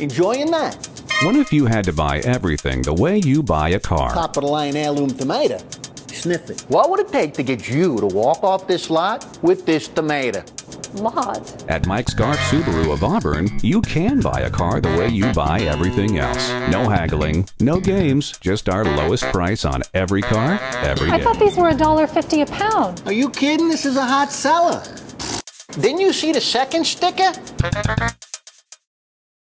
Enjoying that. What if you had to buy everything the way you buy a car? Top of the line heirloom tomato. Sniff it. What would it take to get you to walk off this lot with this tomato? Lot. At Mike's Car Subaru of Auburn, you can buy a car the way you buy everything else. No haggling, no games, just our lowest price on every car, every day. I thought these were $1.50 a pound. Are you kidding? This is a hot seller. Didn't you see the second sticker?